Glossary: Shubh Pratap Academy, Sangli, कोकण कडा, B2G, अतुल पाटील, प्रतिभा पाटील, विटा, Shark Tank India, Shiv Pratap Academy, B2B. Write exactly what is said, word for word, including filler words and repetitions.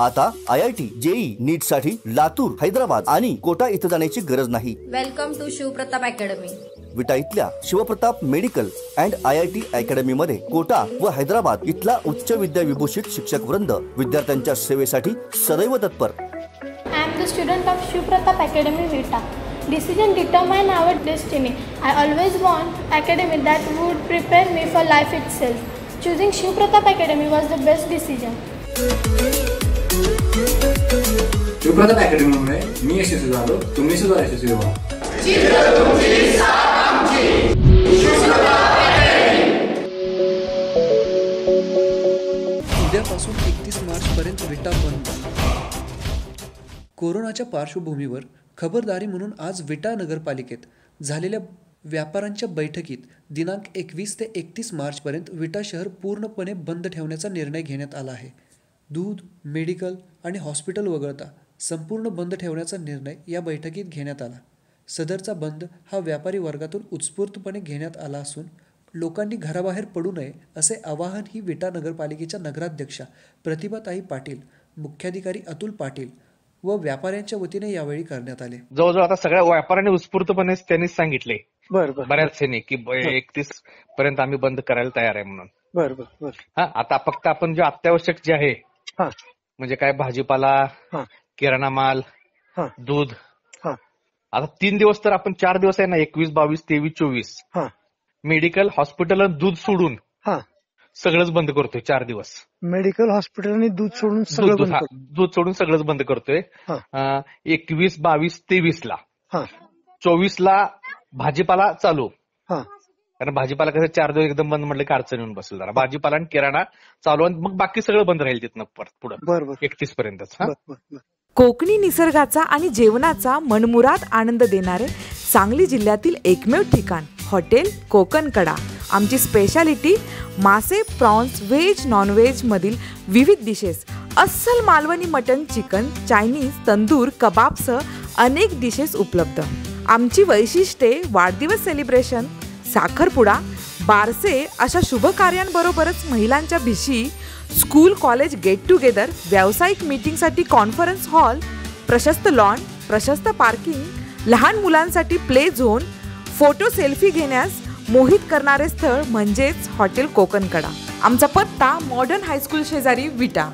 आता आय I T, J E E, NEET साठी लातूर, हैदराबाद आणि कोटा इथे जाण्याची गरज नाही। Welcome to Shiv Pratap academy. विटा इथल्या Shiv Pratap medical and I I T academy मध्ये कोटा व हैदराबाद इथला उच्च विद्या विभूषित शिक्षक वृंद विद्यार्थ्यांच्या सेवेसाठी सदैव तत्पर। I am the student of Shiv Pratap academy विटा। Decision determine our destiny. I always want academy that would prepare me for life itself. Choosing Shubh Pratap Academy was the best decision. Shubh Pratap Academy में मैं यशस्वी झालो, तुम्ही सुद्धा यशस्वी व्हा। जिद्द तुमची साथ आमची। Shubh Pratap Academy। उद्यापासून एकतीस मार्च पर्यंत विटा बंद। कोरोनाच्या पार्श्वभूमीवर खबरदारी म्हणून आज विटा नगरपालिकेत झालेल्या व्यापाऱ्यांच्या बैठकीत दिनांक एकवीस ते एकतीस मार्च पर्यंत विटा शहर पूर्णपणे बंद ठेवण्याचा निर्णय घेण्यात आला आहे। दूध, मेडिकल आणि हॉस्पिटल वगळता संपूर्ण बंद ठेवण्याचा निर्णय या बैठकीत घेण्यात आला। सदरचा बंद हा व्यापारी वर्गातून उत्स्फूर्तपणे घेण्यात आला असून लोकांनी घराबाहेर पडू नये असे आवाहन ही विटा नगरपालिकेच्या नगराध्यक्षा प्रतिभाताई पाटील, मुख्याधिकारी अतुल पाटील व व्यापाऱ्यांच्या वतीने यावेळी करण्यात आले। जवळजवळ आता सगळ्या व्यापाऱ्यांनी उत्स्फूर्तपणे त्यांनी सांगितले बऱ्याचशेने की एकतीस पर्यंत आम्ही बंद करायला तयार आहे म्हणून। बरोबर, हा आता फक्त आपण जे अत्यावश्यक जे आहे म्हणजे काय भाजीपाला, किराणा माल, दूध, आता तीन दिवस तर आपण चार दिवस आहे ना, एकवीस, बावीस, तेवीस, चोवीस, मेडिकल, हॉस्पिटल आणि दूध सोडून सगळंच बंद करतोय चार दिवस। मेडिकल, हॉस्पिटल आणि दूध सोडून सगळं दूध सोडून सगळंच बंद करतोय। एकवीस, बावीस, तेवीस ला, चोवीस ला भाजीपाला चालू, कारण भाजीपाला कसं चार दिवस एकदम बंद म्हटलं की अडचण येऊन बसेल जरा। भाजीपाला आणि किराणा चालू आणि मग बाकी सगळं बंद राहील तिथनं पुढं एकतीस पर्यंतच। कोकणी निसर्गाचा आणि जेवणाचा मनमुराद आनंद देणारे सांगली जिल्ह्यातील एकमेव ठिकाण हॉटेल कोकण कडा। आमची स्पेशालिटी मासे, प्रॉन्स, व्हेज, नॉनव्हेज मधील विविध डिशेस, अस्सल Malvani mutton, chicken, Chinese, tandoor, कबाबसह अनेक डिशेस उपलब्ध। आमची वैशिष्ट्ये वाढदिवस सेलिब्रेशन, साखरपुडा, बारसे अशा शुभ कार्यांबरोबरच महिलांच्या भिशी, स्कूल कॉलेज गेट टुगेदर, व्यावसायिक मीटिंगसाठी कॉन्फरन्स हॉल, प्रशस्त लॉन, प्रशस्त पार्किंग, लहान मुलांसाठी प्ले झोन, फोटो सेल्फी घेण्यास मोहित करणारे स्थळ म्हणजेच हॉटेल कोकण कडा। आमचा पत्ता मॉडर्न हायस्कूल शेजारी विटा।